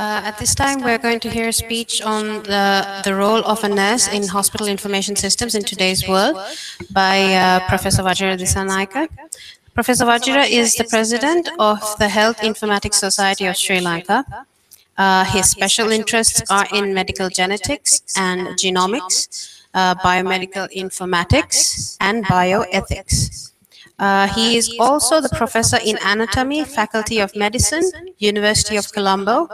At this time, we're going to hear a speech on the role of a nurse in hospital information systems in today's world by Professor Vajira Dissanayake. Professor Vajira is the president of the Health Informatics Society of Sri Lanka. His special interests are in medical genetics and genomics, biomedical informatics, and bioethics. He is also the professor in anatomy, Faculty of Medicine, University of Colombo,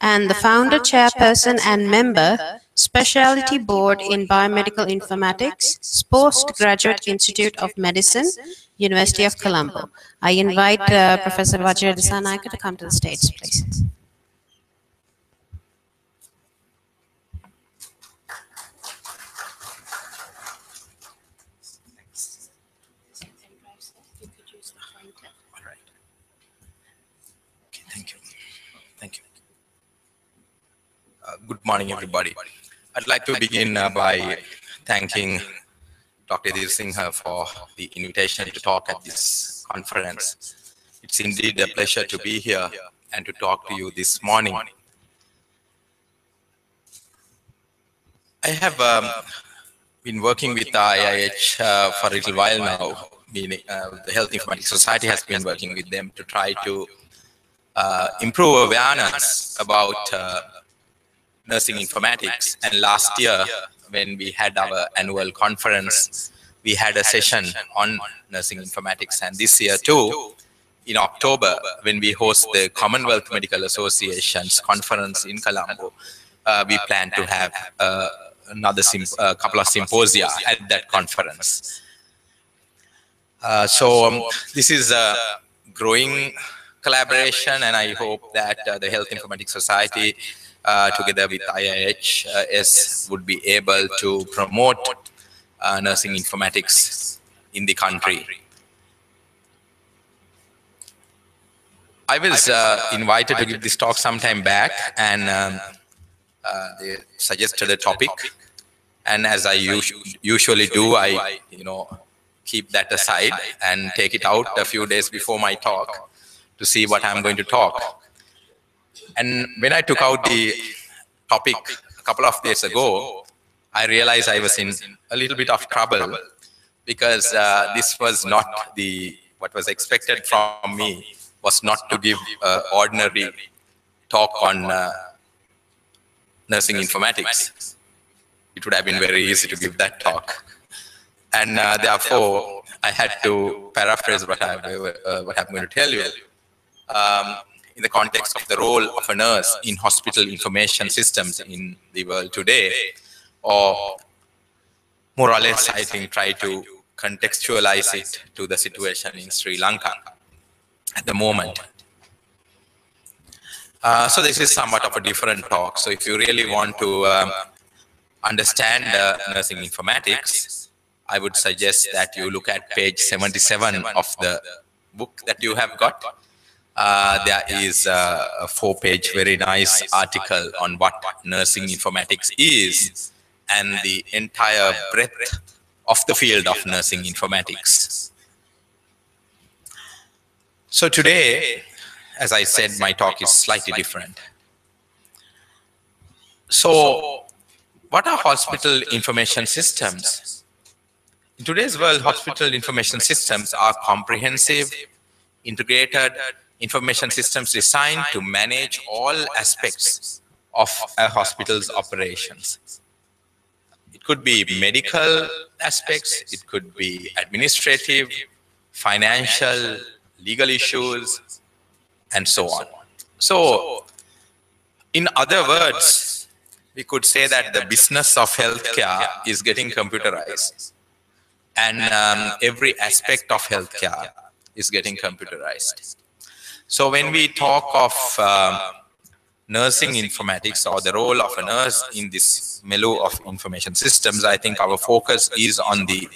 and the founder, chairperson, and member, Specialty Board in Biomedical Informatics, Postgraduate Institute of Medicine, University of Colombo. I invite Professor Vajira Dissanayake to come to the stage, please. Good morning, everybody. I'd like to begin by thanking Dr. Dissanayake for the invitation to talk at this conference. It's indeed a pleasure to be here and to talk to you this morning. I have been working with IIH for a little while now. Meaning, the Health Informatics Society has been working with them to try to improve awareness about nursing informatics, and last year when we had our annual conference, we had a session on nursing informatics, and this year too, in October, when we host the Commonwealth Medical Association's conference in Colombo, we plan to have a couple of symposia at that conference. This is a growing collaboration, and I hope that the Health Informatics Society together with IIHS would be able to promote nursing informatics in the country. I was invited to give this talk some time back, and they suggested a topic. And as I usually do, I keep that aside and take it out a few days before my talk to see what I'm going to talk. And when I took out the topic a couple of days ago, I realized I was in a little bit of trouble because this was not what was expected from me, was not to give an ordinary talk on nursing informatics. It would have been very easy to give that talk. And therefore, I had to paraphrase what I'm going to tell you. In the context of the role of a nurse in hospital information systems in the world today, or more or less, I think, try to contextualize it to the situation in Sri Lanka at the moment. So this is somewhat of a different talk. So if you really want to understand nursing informatics, I would suggest that you look at page 77 of the book that you have got. There is a four-page very nice article on what nursing informatics is and the entire breadth of the field of nursing informatics. So today, as I said, my talk is slightly different. So what are hospital information systems? In today's world, hospital information systems are comprehensive, integrated information systems designed to manage all aspects of a hospital's operations. It could be medical aspects, it could be administrative, financial, legal issues, and so on. So, in other words, we could say that the business of healthcare is getting computerized, and every aspect of healthcare is getting computerized. So when we talk of nursing informatics or the role of a nurse in this milieu of information systems, I think our focus is on the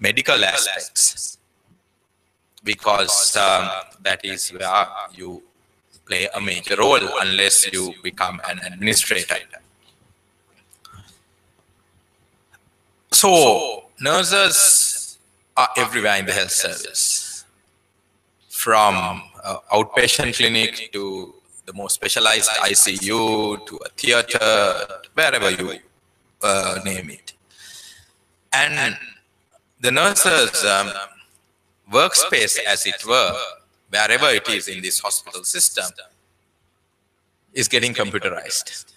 medical aspects, because that is where you play a major role unless you become an administrator. So nurses are everywhere in the health service, from outpatient clinic to the more specialized ICU to a theater, wherever you name it. And the nurses' workspace, as it were, wherever it is in this hospital system, is getting computerized.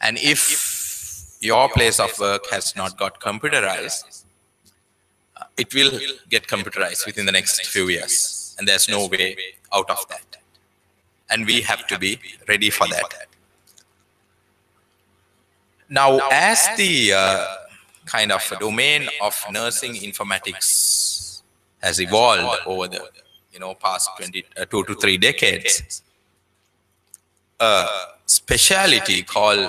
And if your place of work has not got computerized, it will get computerized within the next few years. And there's no way out of that. And we have to be ready for that. Now, as the kind of a domain of nursing informatics has evolved over the past 2 to 3 decades, speciality called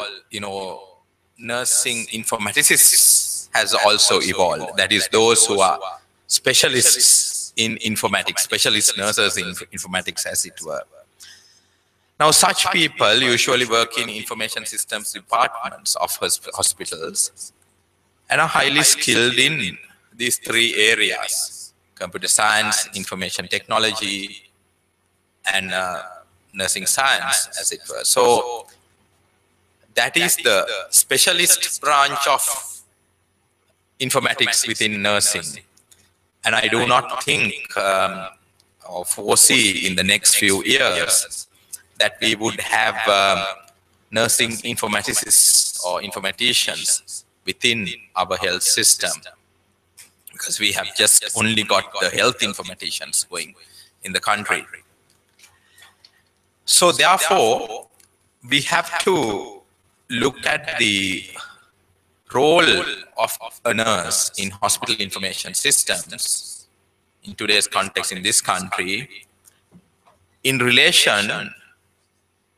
nursing informaticists has also evolved. That is, those who are specialists in informatics, specialist nurses in informatics, as it were. Now, such people usually work in information systems departments of hospitals and are highly skilled in these 3 areas: computer science, information technology, and nursing science, as it were. So that is the specialist branch of informatics within nursing. And I do not think or foresee in the next few years that we would have nursing informaticists or informaticians within our health system, because we have just only got the health informaticians going in the country. So therefore, we have to look at the role of a nurse in hospital information systems in today's context in this country in relation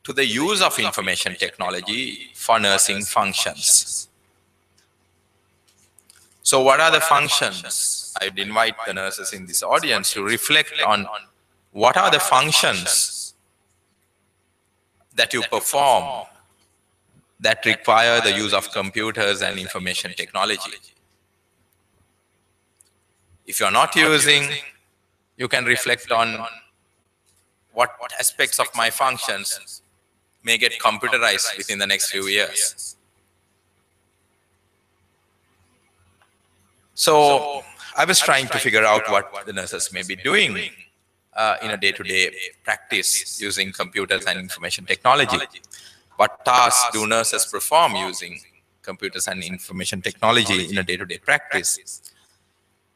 to the use of information technology for nursing functions. So what are the functions? I would invite the nurses in this audience to reflect on what are the functions that you perform that require the use of computers and information technology. If you are not using, you can reflect on what aspects of my functions may get computerized within the next few years. So I was trying to figure out what the nurses may be doing in a day-to-day practice using computers and information technology. What tasks do nurses perform using computers and information technology in a day-to-day practice?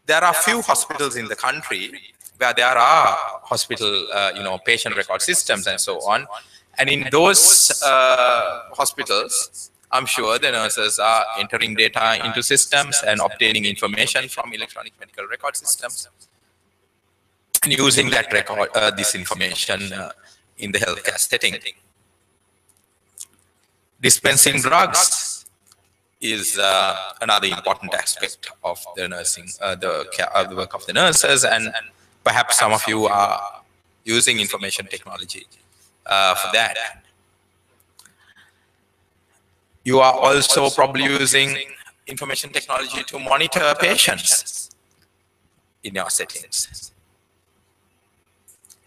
There are few hospitals in the country where there are hospital, patient record systems and so on. And in those hospitals, I'm sure the nurses are entering data into systems and obtaining information from electronic medical record systems and using that record, this information in the healthcare setting. Dispensing drugs is another important aspect of the nursing, the work of the nurses, and perhaps some of you are using information technology for that. You are also probably using information technology to monitor patients in your settings.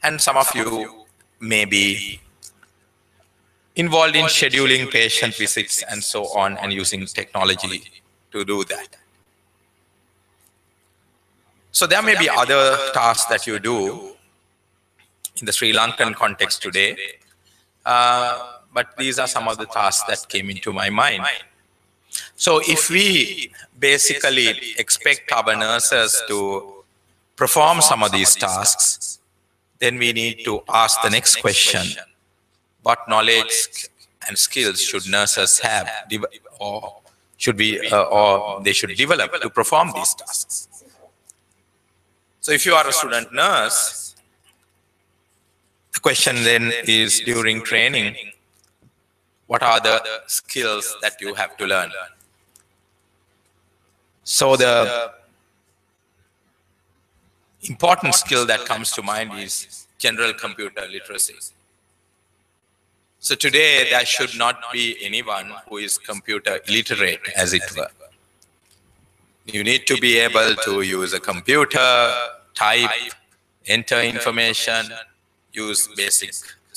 And some of you may be involved in scheduling patient visits and so on, and using technology to do that. So there may be other tasks that you do in the Sri Lankan context today, but these are some of the tasks that came into my mind. So if we basically expect our nurses to perform some of these tasks, then we need to ask the next question: what knowledge and skills should nurses have, or should be, or they should develop to perform these tasks? So if you are a student nurse, the question then is, during training, what are the skills that you have to learn? So the important skill that comes to mind is general computer literacy. So today, there should not be anyone who is computer illiterate, as it were. You need to be able to use a computer, type, enter information, use basic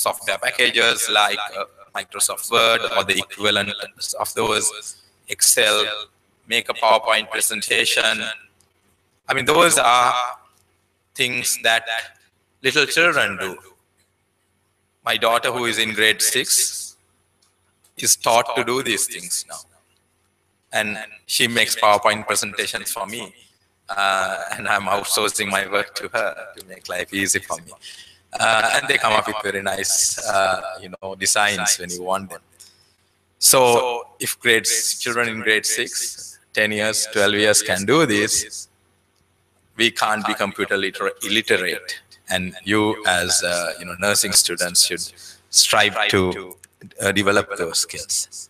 software packages like Microsoft Word or the equivalent of those, Excel, make a PowerPoint presentation. I mean, those are things that little children do. My daughter, who is in grade 6, is taught to do these things now. And she makes PowerPoint presentations for me. And I'm outsourcing my work to her to make life easy for me. And they come up with very nice designs when you want them. So if children in grade 6, 10 years, 12 years can do this, we can't be computer illiterate. And you as nursing students should strive to develop those skills.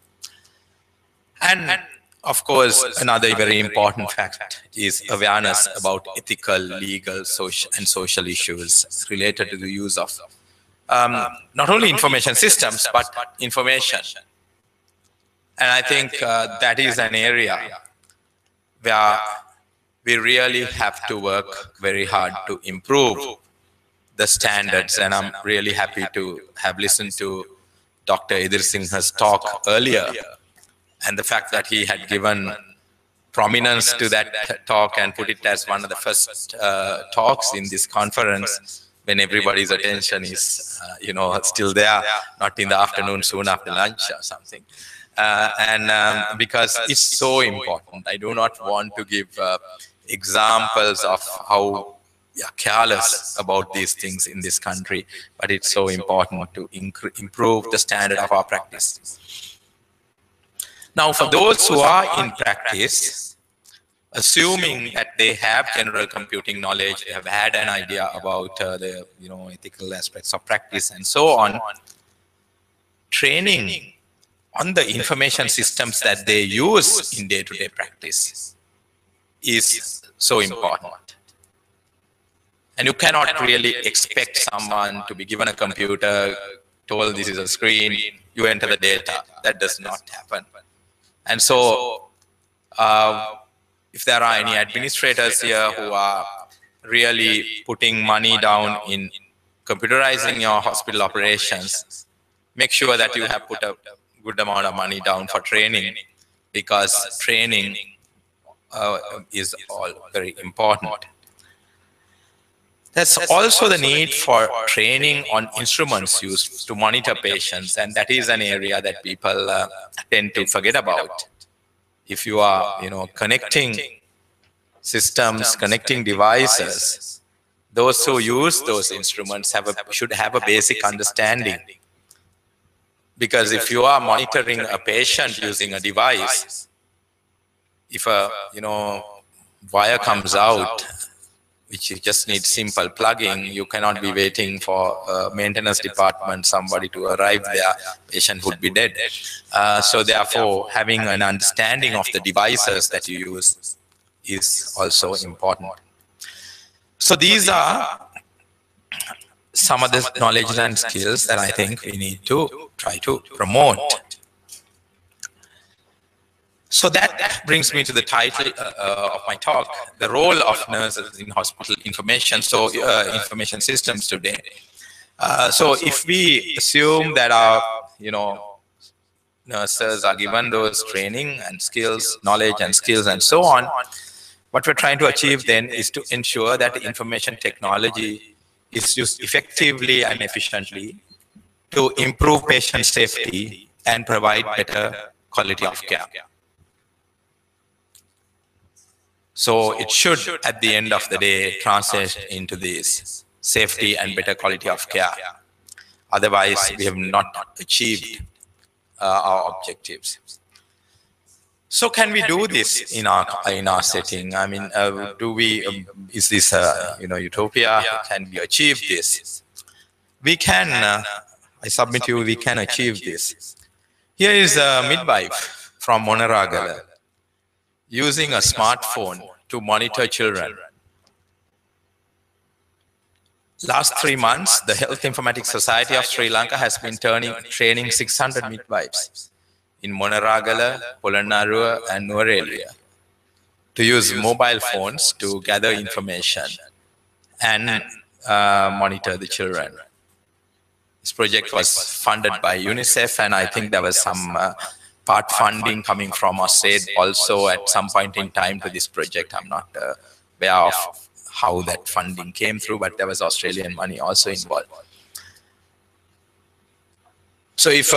And of course, another very important fact is awareness about ethical, legal, social, and social issues related to the use of not only information systems, but information. And I think that is an area where we really have to work very hard to improve the standards. And I'm really happy to have listened to Dr. Idris Singh's talk earlier. And the fact that he had given prominence to that talk and put it as one of the first talks in this conference, when everybody's attention is, still there, not in the afternoon, soon after lunch or something. Because it's so important. I do not want to give examples of how careless about these things in this country, but it's so important to improve the standard of our practice. Now, for those who are in practice, assuming that they have general computing knowledge, they have had an idea about the ethical aspects of practice and so on, training on the information systems that they use in day-to-day practice is so important. And you cannot really expect someone to be given a computer, told this is a screen, you enter the data. That does not happen. And so, if there are any administrators here who are really putting money down in computerizing your hospital operations, make sure that you have put a good amount of money down for training, because training is all very important. There's also the need for training on instruments used to monitor patients, and that is an area that people tend to forget about. If you are, connecting systems, connecting devices, those who use those instruments should have a basic understanding. Because if you are monitoring a patient using a device, if a, wire comes out, which you just need simple plugging, you cannot be waiting for a maintenance department, somebody to arrive there, patient would be dead. So therefore, having an understanding of the devices that you use is also important. So these are some of the knowledge and skills that I think we need to try to promote. So that brings me to the title of my talk, the role of nurses in hospital information, information systems today. So if we assume that our, nurses are given those training and skills, knowledge and skills and so on, what we're trying to achieve then is to ensure that information technology is used effectively and efficiently to improve patient safety and provide better quality of care. So it should, at the end of the day, translate into this safety and better quality of care. Otherwise, we have not achieved our objectives. So can we do this in our setting? I mean, is this a utopia? Can we achieve this? We can. I submit you, we can achieve this. Here is a midwife from Monaragala using a smartphone to monitor children. Last 3 months, the Health Informatics Society of Sri Lanka has been training 600 midwives in Monaragala, Polonnaruwa, and Nuwara Eliya to use mobile phones to gather information and monitor the children. This project was funded by UNICEF, and I think there was some part funding coming from AusAID also at some point in time to this project. I'm not aware of how that funding came through, but there was Australian money also involved. So if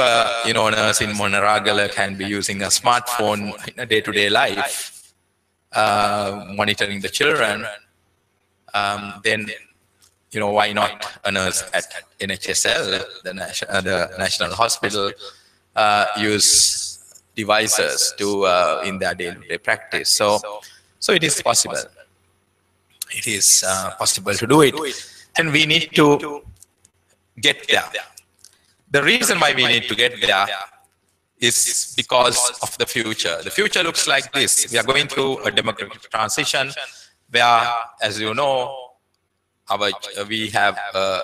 you know, a nurse in Monaragala can be using a smartphone in a day-to-day life, monitoring the children, then you know, why not a nurse at NHSL, the National Hospital, use devices to in their day-to-day practice? So it is possible. It is possible to do it, and we need to get there. The reason why we need to get there is because of the future. The future looks like this. We are going through a demographic transition where, as you know, we have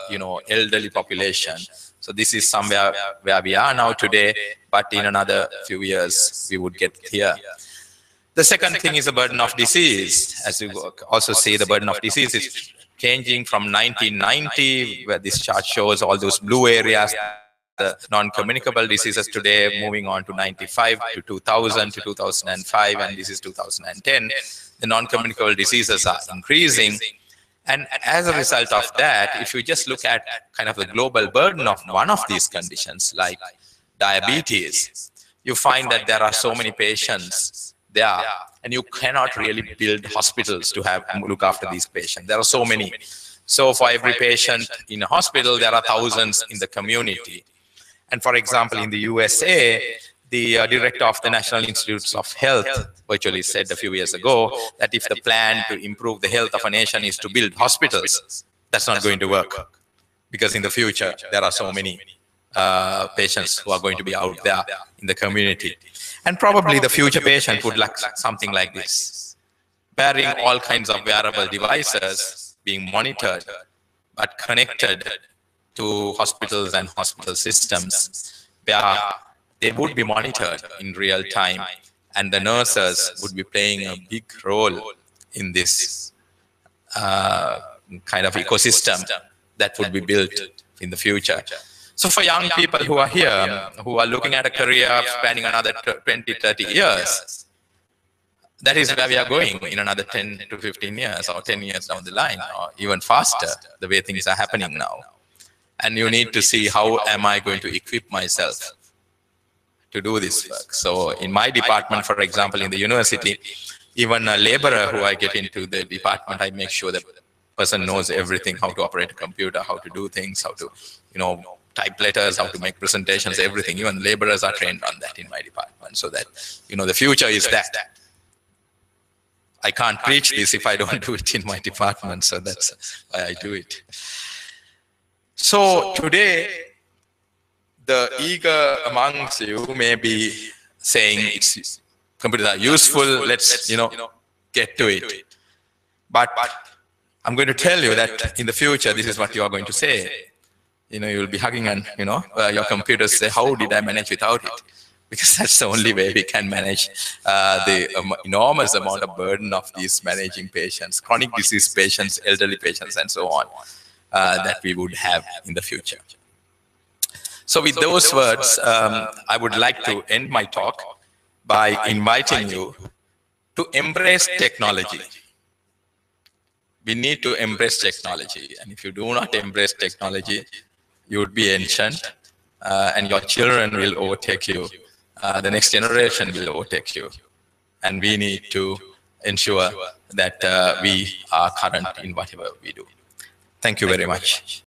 you know, elderly population. So this is somewhere where we are now today, but in another few years, we would get here. The second thing is the burden of disease. As you also see, the burden of disease is changing from 1990, where this chart shows all those blue areas, the non-communicable diseases today, moving on to 95, to 2000, to 2005, and this is 2010. The non-communicable diseases are increasing. And as a result of that, if you just look at kind of the global burden of one of these conditions, like diabetes, you find that there are so many patients there, and you cannot really build hospitals to have look after these patients. There are so many. So for every patient in a hospital, there are thousands in the community. And for example, in the USA, the director of the National Institutes of Health virtually said a few years ago that if the plan to improve the health of a nation is to build hospitals, that's not going to work, because in the future, there are so many patients who are going to be out there in the community. And probably the future patient would like something like this, bearing all kinds of wearable devices, being monitored, but connected to hospitals and hospital systems, where they would be monitored in real time, and the nurses would be playing a big role in this kind of ecosystem that would be built in the future. So for young people who are here, who are looking at a career spanning another 20, 30 years, that is where we are going in another 10 to 15 years, or 10 years down the line, or even faster, the way things are happening now. And you need to see, how am I going to equip myself to do this work? So in my department, for example, in the university, even a laborer who I get into the department, I make sure that the person knows everything, how to operate a computer, how to do things, how to, you know, type letters, how to make presentations, everything. Even laborers are trained on that in my department, so that, you know, the future is that. I can't preach this if I don't do it in my department, so that's why I do it. So today, the eager amongst you may be saying, it's computers are useful, let's, you know, get to it. But I'm going to tell you that in the future, this is what you are going to say. You know, you'll be hugging and, you know, your computers say, how did I manage without it? Because that's the only way we can manage the enormous amount of burden of these managing patients, chronic disease patients, elderly patients, and so on, that we would have in the future. So with those words, I would like to end my talk by inviting you to embrace technology. We need to embrace technology. And if you do not embrace technology, you would be ancient, and your children will overtake you. The next generation will overtake you, and we need to ensure that we are current in whatever we do. Thank you very much.